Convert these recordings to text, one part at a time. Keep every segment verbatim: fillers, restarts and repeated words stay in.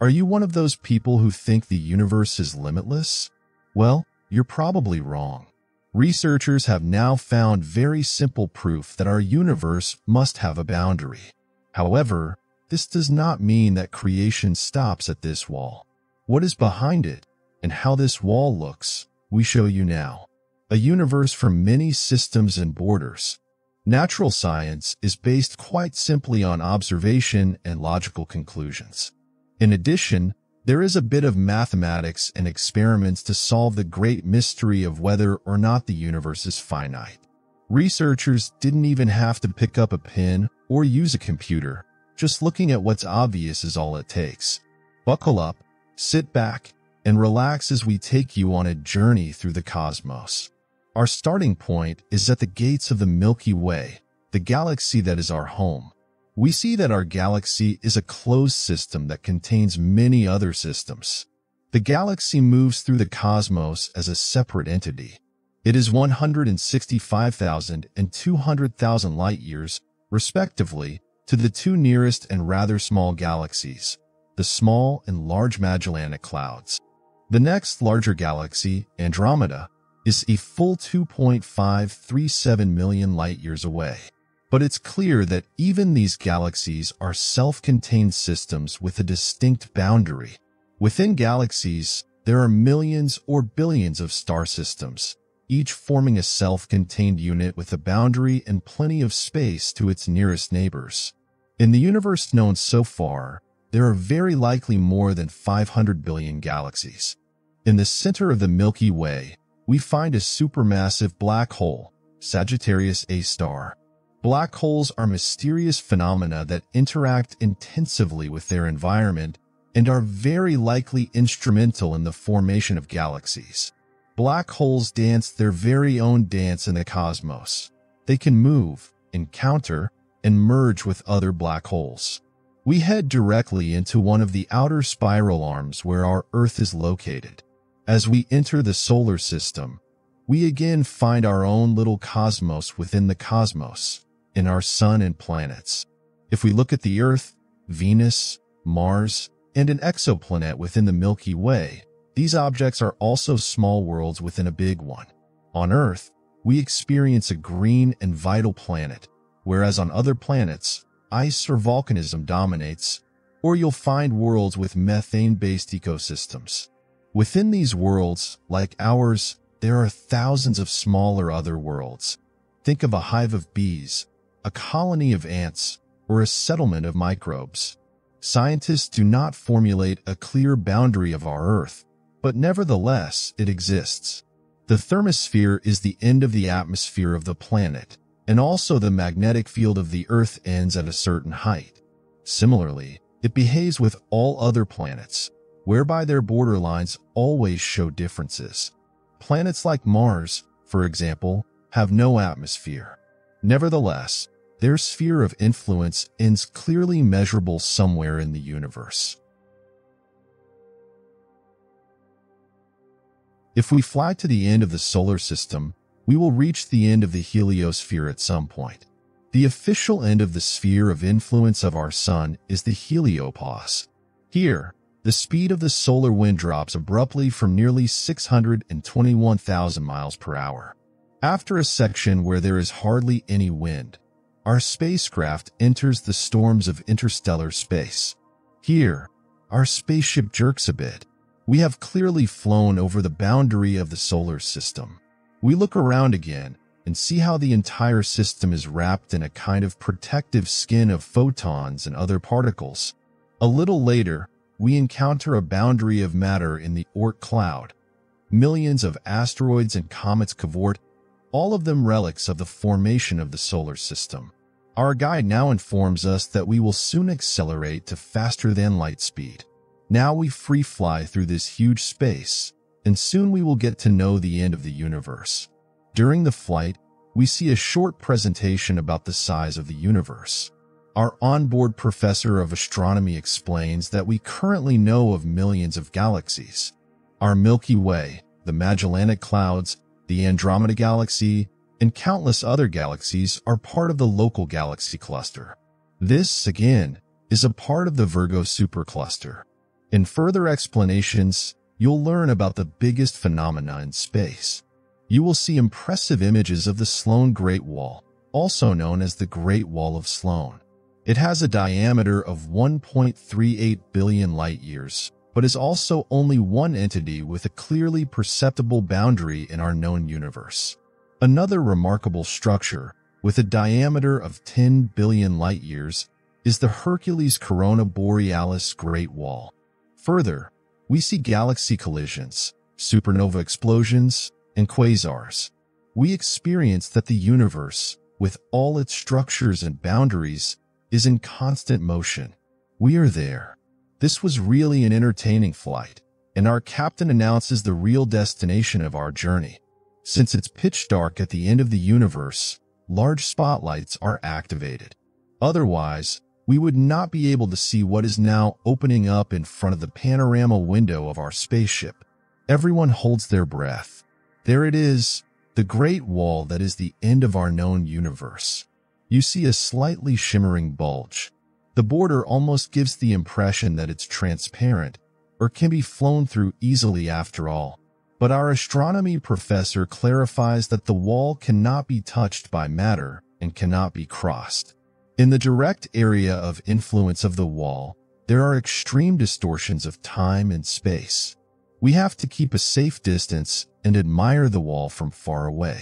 Are you one of those people who think the universe is limitless? Well, you're probably wrong. Researchers have now found very simple proof that our universe must have a boundary. However, this does not mean that creation stops at this wall. What is behind it, and how this wall looks, we show you now. A universe from many systems and borders. Natural science is based quite simply on observation and logical conclusions. In addition, there is a bit of mathematics and experiments to solve the great mystery of whether or not the universe is finite. Researchers didn't even have to pick up a pen or use a computer. Just looking at what's obvious is all it takes. Buckle up, sit back, and relax as we take you on a journey through the cosmos. Our starting point is at the gates of the Milky Way, the galaxy that is our home. We see that our galaxy is a closed system that contains many other systems. The galaxy moves through the cosmos as a separate entity. It is one hundred sixty-five thousand and two hundred thousand light-years, respectively, to the two nearest and rather small galaxies, the Small and Large Magellanic Clouds. The next larger galaxy, Andromeda, is a full two point five three seven million light-years away. But it's clear that even these galaxies are self-contained systems with a distinct boundary. Within galaxies, there are millions or billions of star systems, each forming a self-contained unit with a boundary and plenty of space to its nearest neighbors. In the universe known so far, there are very likely more than five hundred billion galaxies. In the center of the Milky Way, we find a supermassive black hole, Sagittarius A star. Black holes are mysterious phenomena that interact intensively with their environment and are very likely instrumental in the formation of galaxies. Black holes dance their very own dance in the cosmos. They can move, encounter, and merge with other black holes. We head directly into one of the outer spiral arms where our Earth is located. As we enter the solar system, we again find our own little cosmos within the cosmos, in our sun and planets. If we look at the Earth, Venus, Mars, and an exoplanet within the Milky Way, these objects are also small worlds within a big one. On Earth, we experience a green and vital planet, whereas on other planets, ice or volcanism dominates, or you'll find worlds with methane-based ecosystems. Within these worlds, like ours, there are thousands of smaller other worlds. Think of a hive of bees, a colony of ants, or a settlement of microbes. Scientists do not formulate a clear boundary of our Earth, but nevertheless, it exists. The thermosphere is the end of the atmosphere of the planet, and also the magnetic field of the Earth ends at a certain height. Similarly, it behaves with all other planets, whereby their borderlines always show differences. Planets like Mars, for example, have no atmosphere. Nevertheless, their sphere of influence ends clearly measurable somewhere in the universe. If we fly to the end of the solar system, we will reach the end of the heliosphere at some point. The official end of the sphere of influence of our sun is the heliopause. Here, the speed of the solar wind drops abruptly from nearly six hundred twenty-one thousand miles per hour. After a section where there is hardly any wind, our spacecraft enters the storms of interstellar space. Here, our spaceship jerks a bit. We have clearly flown over the boundary of the solar system. We look around again and see how the entire system is wrapped in a kind of protective skin of photons and other particles. A little later, we encounter a boundary of matter in the Oort cloud. Millions of asteroids and comets cavort, all of them relics of the formation of the solar system. Our guide now informs us that we will soon accelerate to faster-than-light speed. Now we free fly through this huge space, and soon we will get to know the end of the universe. During the flight, we see a short presentation about the size of the universe. Our onboard professor of astronomy explains that we currently know of millions of galaxies. Our Milky Way, the Magellanic Clouds, the Andromeda Galaxy, and countless other galaxies are part of the local galaxy cluster. This, again, is a part of the Virgo supercluster. In further explanations, you'll learn about the biggest phenomena in space. You will see impressive images of the Sloan Great Wall, also known as the Great Wall of Sloan. It has a diameter of one point three eight billion light-years, but is also only one entity with a clearly perceptible boundary in our known universe. Another remarkable structure, with a diameter of ten billion light-years, is the Hercules Corona Borealis Great Wall. Further, we see galaxy collisions, supernova explosions, and quasars. We experience that the universe, with all its structures and boundaries, is in constant motion. We are there. This was really an entertaining flight, and our captain announces the real destination of our journey. Since it's pitch dark at the end of the universe, large spotlights are activated. Otherwise, we would not be able to see what is now opening up in front of the panorama window of our spaceship. Everyone holds their breath. There it is, the Great Wall that is the end of our known universe. You see a slightly shimmering bulge. The border almost gives the impression that it's transparent or can be flown through easily after all. But our astronomy professor clarifies that the wall cannot be touched by matter and cannot be crossed. In the direct area of influence of the wall, there are extreme distortions of time and space. We have to keep a safe distance and admire the wall from far away.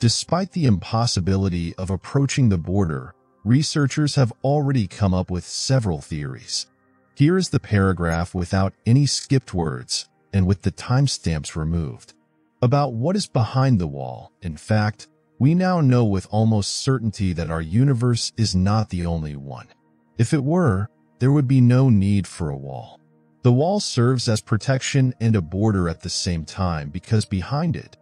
Despite the impossibility of approaching the border, researchers have already come up with several theories. Here is the paragraph without any skipped words and with the timestamps removed. About what is behind the wall, in fact, we now know with almost certainty that our universe is not the only one. If it were, there would be no need for a wall. The wall serves as protection and a border at the same time because behind it,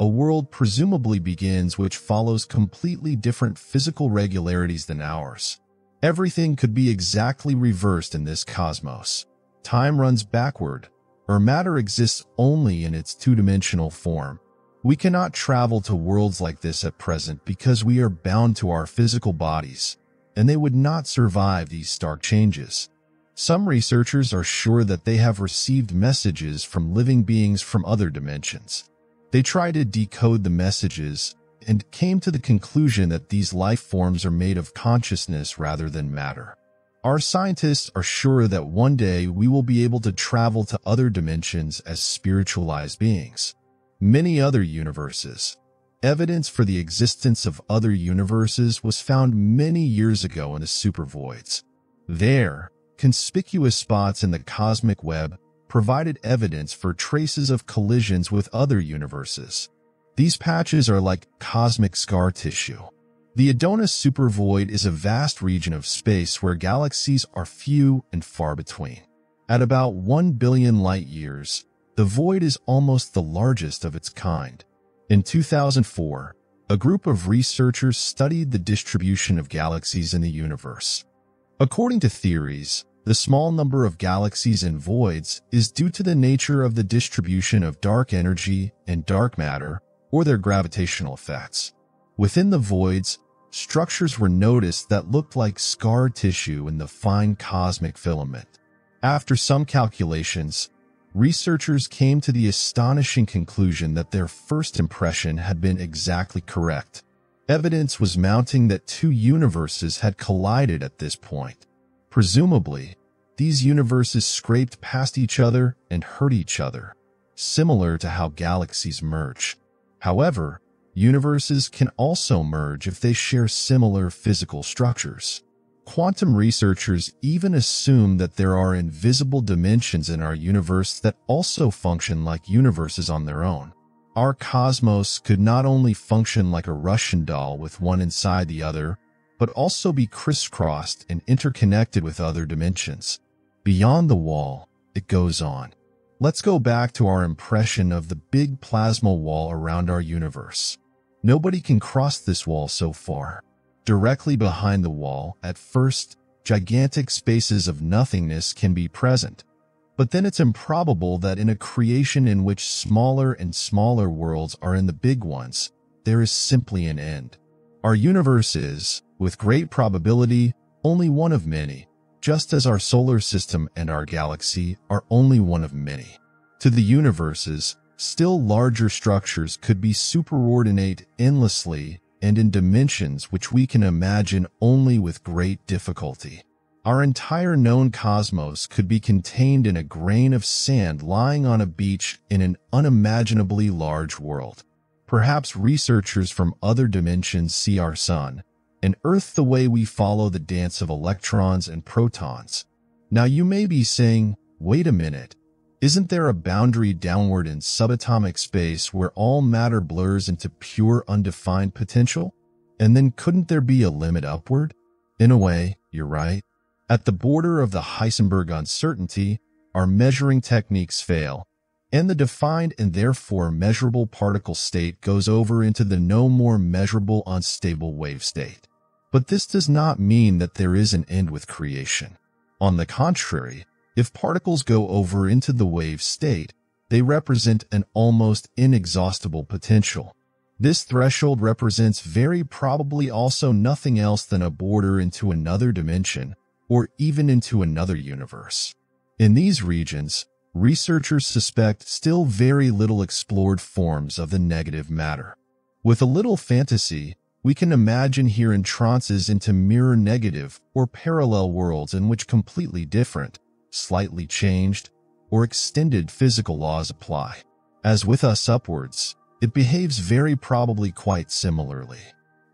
a world presumably begins which follows completely different physical regularities than ours. Everything could be exactly reversed in this cosmos. Time runs backward, or matter exists only in its two-dimensional form. We cannot travel to worlds like this at present because we are bound to our physical bodies, and they would not survive these stark changes. Some researchers are sure that they have received messages from living beings from other dimensions. They try to decode the messages and came to the conclusion that these life forms are made of consciousness rather than matter. Our scientists are sure that one day we will be able to travel to other dimensions as spiritualized beings. Many other universes. Evidence for the existence of other universes was found many years ago in the supervoids. There, conspicuous spots in the cosmic web provided evidence for traces of collisions with other universes. These patches are like cosmic scar tissue. The Adonis Supervoid is a vast region of space where galaxies are few and far between. At about one billion light-years, the void is almost the largest of its kind. In two thousand four, a group of researchers studied the distribution of galaxies in the universe. According to theories, the small number of galaxies and voids is due to the nature of the distribution of dark energy and dark matter, or their gravitational effects. Within the voids, structures were noticed that looked like scar tissue in the fine cosmic filament. After some calculations, researchers came to the astonishing conclusion that their first impression had been exactly correct. Evidence was mounting that two universes had collided at this point. Presumably, these universes scraped past each other and hurt each other, similar to how galaxies merge. However, universes can also merge if they share similar physical structures. Quantum researchers even assume that there are invisible dimensions in our universe that also function like universes on their own. Our cosmos could not only function like a Russian doll with one inside the other, but also be crisscrossed and interconnected with other dimensions. Beyond the wall, it goes on. Let's go back to our impression of the big plasma wall around our universe. Nobody can cross this wall so far. Directly behind the wall, at first, gigantic spaces of nothingness can be present. But then it's improbable that in a creation in which smaller and smaller worlds are in the big ones, there is simply an end. Our universe is, with great probability, only one of many, just as our solar system and our galaxy are only one of many. To the universe's still larger structures could be superordinate endlessly and in dimensions which we can imagine only with great difficulty. Our entire known cosmos could be contained in a grain of sand lying on a beach in an unimaginably large world. Perhaps researchers from other dimensions see our sun and Earth the way we follow the dance of electrons and protons. Now you may be saying, wait a minute, isn't there a boundary downward in subatomic space where all matter blurs into pure undefined potential? And then couldn't there be a limit upward? In a way, you're right. At the border of the Heisenberg uncertainty, our measuring techniques fail, and the defined and therefore measurable particle state goes over into the no more measurable unstable wave state. But this does not mean that there is an end with creation. On the contrary, if particles go over into the wave state, they represent an almost inexhaustible potential. This threshold represents very probably also nothing else than a border into another dimension, or even into another universe. In these regions, researchers suspect still very little explored forms of the negative matter. With a little fantasy, we can imagine here entrances into mirror negative or parallel worlds in which completely different, slightly changed, or extended physical laws apply. As with us upwards, it behaves very probably quite similarly.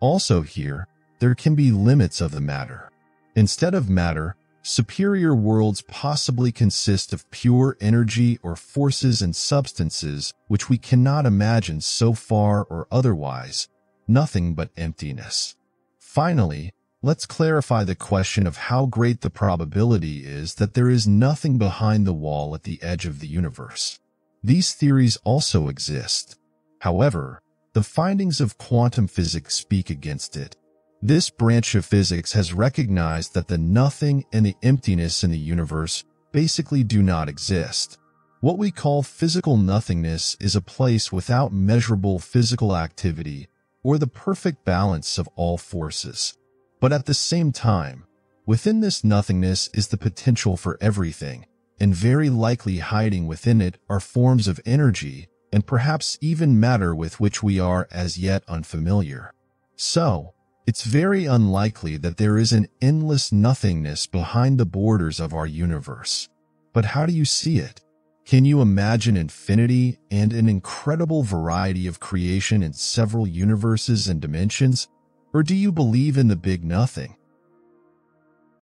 Also here, there can be limits of the matter. Instead of matter, superior worlds possibly consist of pure energy or forces and substances which we cannot imagine so far or otherwise, nothing but emptiness. Finally, let's clarify the question of how great the probability is that there is nothing behind the wall at the edge of the universe. These theories also exist. However, the findings of quantum physics speak against it. This branch of physics has recognized that the nothing and the emptiness in the universe basically do not exist. What we call physical nothingness is a place without measurable physical activity or the perfect balance of all forces. But at the same time, within this nothingness is the potential for everything, and very likely hiding within it are forms of energy and perhaps even matter with which we are as yet unfamiliar. So, it's very unlikely that there is an endless nothingness behind the borders of our universe. But how do you see it? Can you imagine infinity and an incredible variety of creation in several universes and dimensions? Or do you believe in the big nothing?